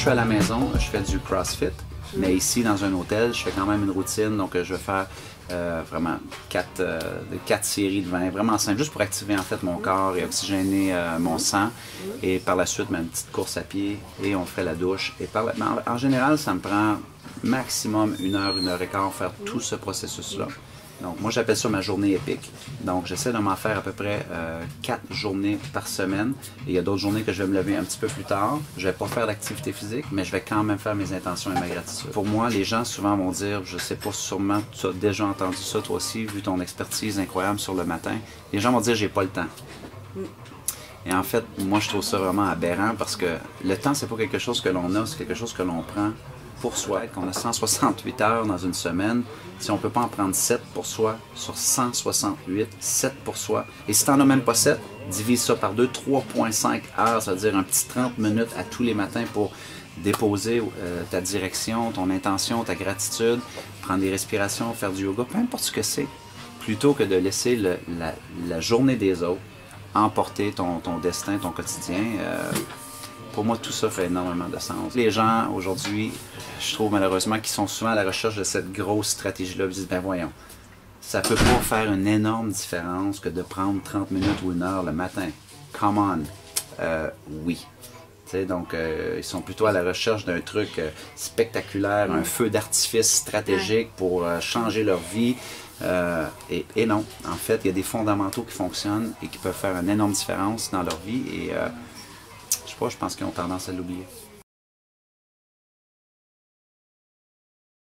je suis à la maison, je fais du CrossFit, mais ici, dans un hôtel, je fais quand même une routine, donc je vais faire vraiment quatre séries de 20, vraiment simple, juste pour activer en fait mon corps et oxygéner mon sang. Et par la suite, une petite course à pied et on fait la douche. Et par la... En général, ça me prend maximum 1 heure, 1 heure et quart pour faire tout ce processus-là. Donc moi, j'appelle ça ma journée épique. Donc j'essaie de m'en faire à peu près 4 journées par semaine. Et il y a d'autres journées que je vais me lever un petit peu plus tard. Je ne vais pas faire d'activité physique, mais je vais quand même faire mes intentions et ma gratitude. Pour moi, les gens souvent vont dire, je sais pas, sûrement tu as déjà entendu ça toi aussi, vu ton expertise incroyable sur le matin. Les gens vont dire, j'ai pas le temps. Et en fait, moi, je trouve ça vraiment aberrant parce que le temps, c'est pas quelque chose que l'on a, c'est quelque chose que l'on prend pour soi, qu'on a 168 heures dans une semaine. Si on ne peut pas en prendre 7 pour soi, sur 168, 7 pour soi. Et si tu n'en as même pas 7, divise ça par 2, 3,5 heures, c'est-à-dire un petit 30 minutes à tous les matins pour déposer ta direction, ton intention, ta gratitude, prendre des respirations, faire du yoga, peu importe ce que c'est, plutôt que de laisser la journée des autres emporter ton destin, ton quotidien. Pour moi, tout ça fait énormément de sens. Les gens, aujourd'hui, je trouve malheureusement qu'ils sont souvent à la recherche de cette grosse stratégie-là. Ils disent, ben voyons, ça peut pas faire une énorme différence que de prendre 30 minutes ou 1 heure le matin. Come on! Oui. T'sais, donc, ils sont plutôt à la recherche d'un truc spectaculaire, un feu d'artifice stratégique pour changer leur vie. Et non, en fait, il y a des fondamentaux qui fonctionnent et qui peuvent faire une énorme différence dans leur vie. Et je pense qu'ils ont tendance à l'oublier.